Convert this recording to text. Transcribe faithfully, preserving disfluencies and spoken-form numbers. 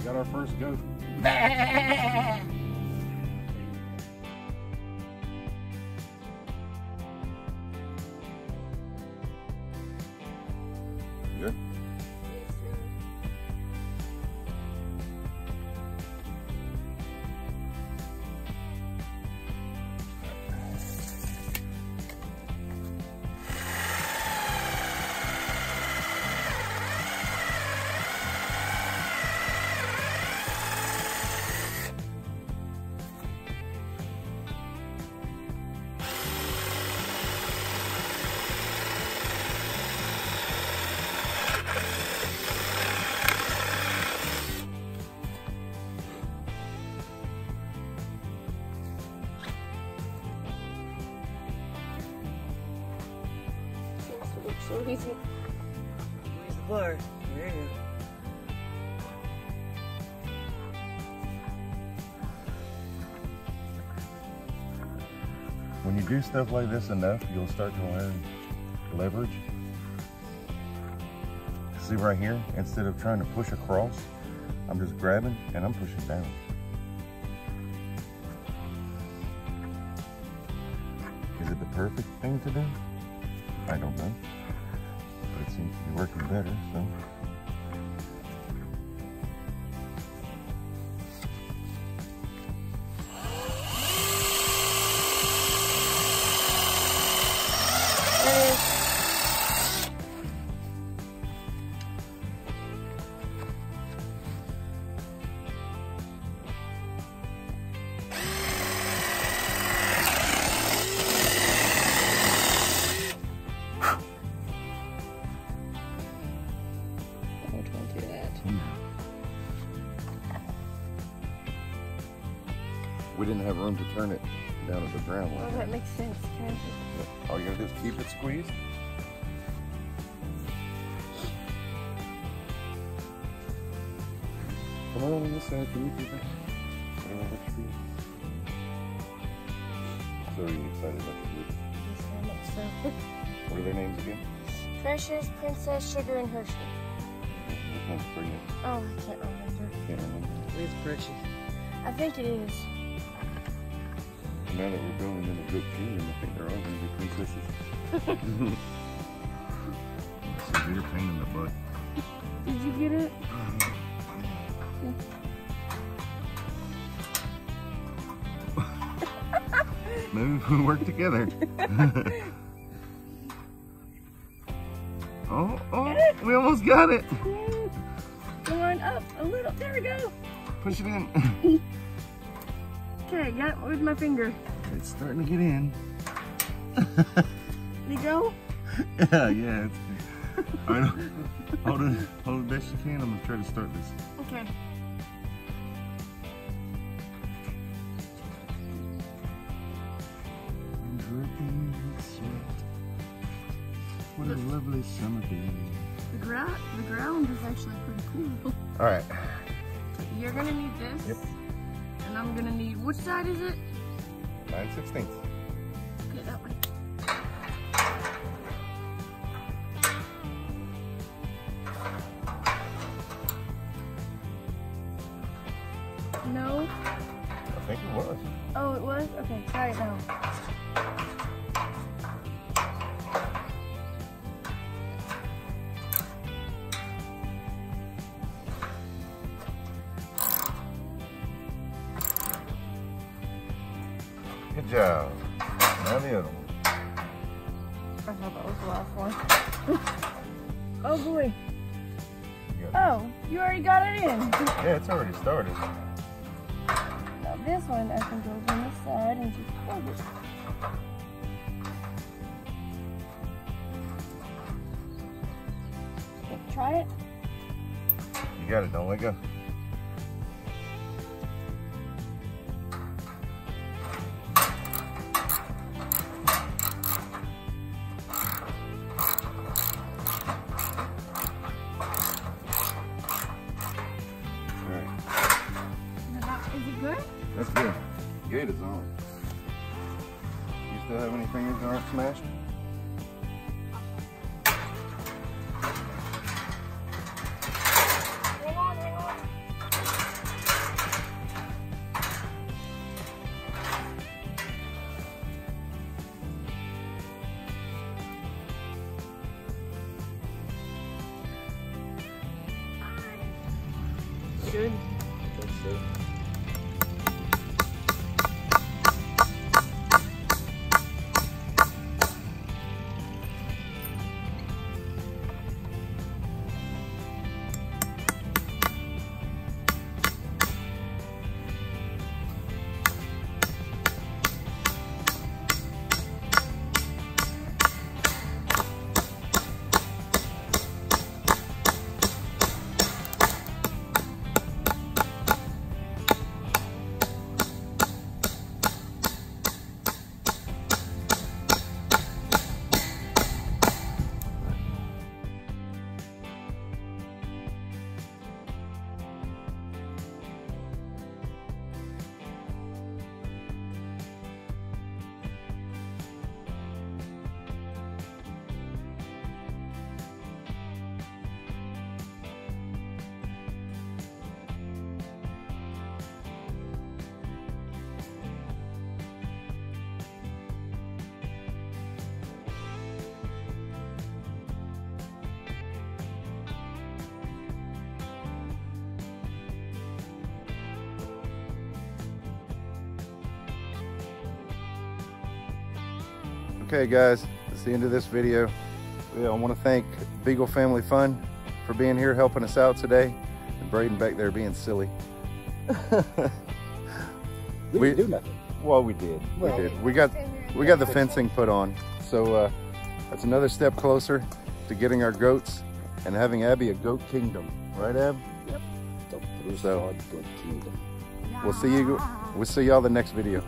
We got our first goat. Good? Yes, sir. Where's the bar? There you go. When you do stuff like this enough, you'll start to learn leverage. See right here, instead of trying to push across, I'm just grabbing and I'm pushing down. Is it the perfect thing to do? I don't know. But it seems to be working better, so. We didn't have room to turn it down at the ground. Well, that makes sense. Okay. All you gotta do is keep it squeezed. Come on, this side. Can you do that? I don't know what you do. So are you excited about your group? Yes, I know. So. What are their names again? Precious, Princess, Sugar, and Hershey. Which one's for you? Oh, I can't remember. Can't remember. It's Precious. I think it is. Now that we're going in the Goat Kingdom, I think they're all going to be princesses. It's a real pain in the butt. Did you get it? Maybe if we work together. oh, oh, we almost got it. Come on up a little. There we go. Push it in. Okay, got it with my finger. It's starting to get in. You go? Yeah, yeah. It's good. All right, hold it, hold it best you can. I'm gonna try to start this. Okay. I'm dripping with sweat. What a lovely summer day. The ground, the ground is actually pretty cool. All right. You're gonna need this. Yep. And I'm gonna need, which side is it? nine sixteenths. Okay, that way. No? I think it was. Oh, it was? Okay, try it now. Good job. Now the other one. I thought that was the last one. Oh boy. You oh, this. You already got it in. Yeah, it's already started. Now this one I can go on this side and just hold it. Okay, try it. You got it, don't let go. That's good. Gate is on. You still have any fingers that aren't smashed? Hang on, hang on. Looks good. Looks good. Okay guys, that's the end of this video. I want to thank Beagle Family Fun for being here helping us out today, and Braden back there being silly. we, we didn't do nothing. Well, we did. Well, we did. We got we got the fencing put on. So uh, that's another step closer to getting our goats and having Abby a Goat Kingdom, right, Ab? Yep. So, Goat Kingdom. We'll see you. We'll see y'all the next video.